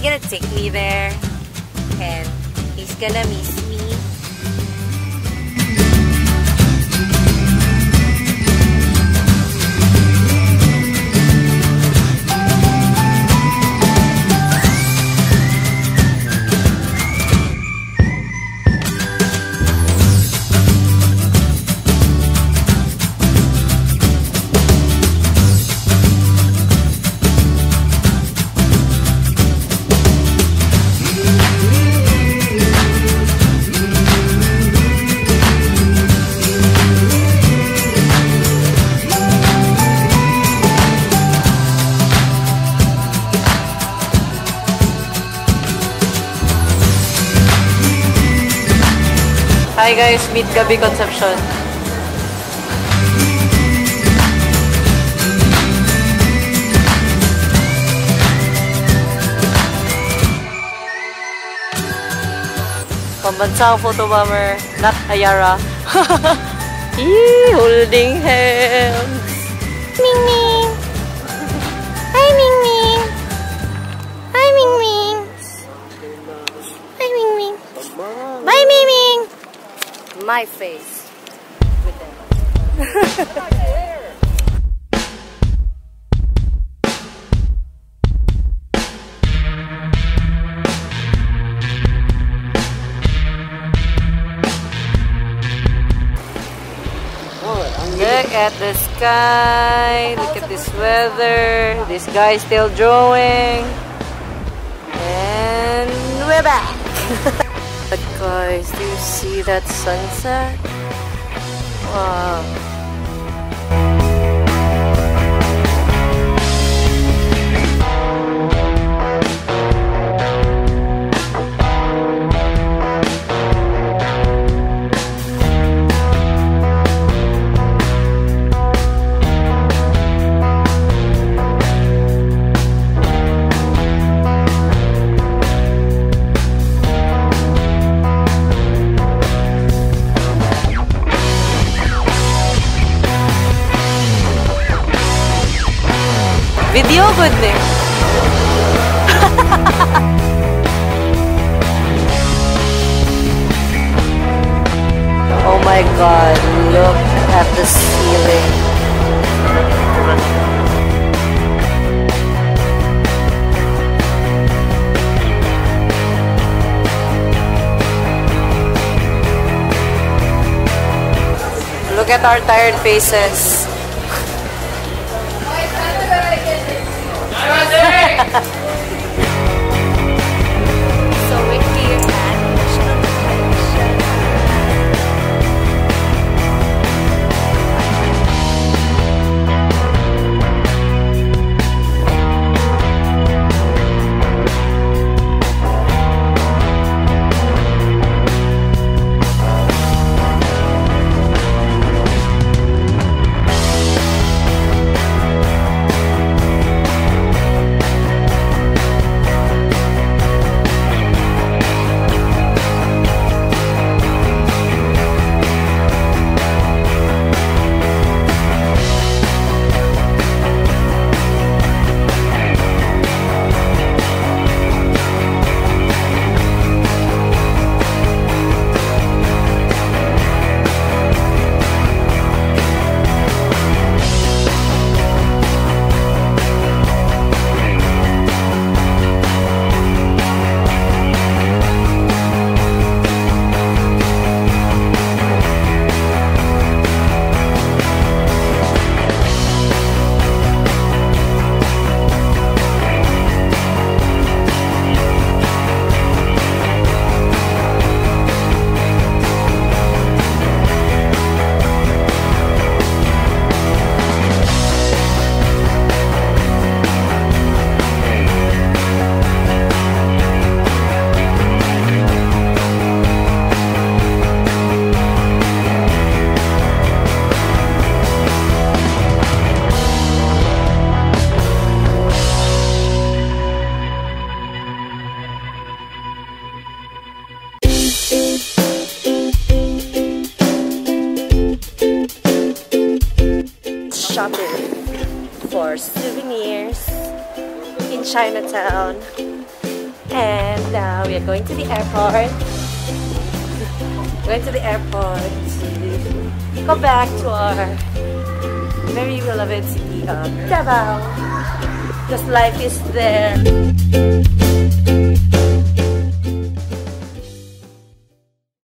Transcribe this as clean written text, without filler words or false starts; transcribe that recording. He's gonna take me there, and he's gonna miss me. Hi guys, meet Gabi Conception. Pambansang photobomber, not Ayara. Eee, holding hands. Ming Ming. Hi Ming Ming. Hi Ming Ming. Hi Ming Ming. Bye Ming Ming. My face with them. Look at the sky, look at this weather, this guy still drawing, and we're back. But guys, do you see that sunset? Wow. Video goodness. Oh my god, look at the ceiling. Look at our tired faces. Shopping for souvenirs in Chinatown. And now we are going to the airport. Going to the airport to go back to our very beloved city of Davao. Because life is there.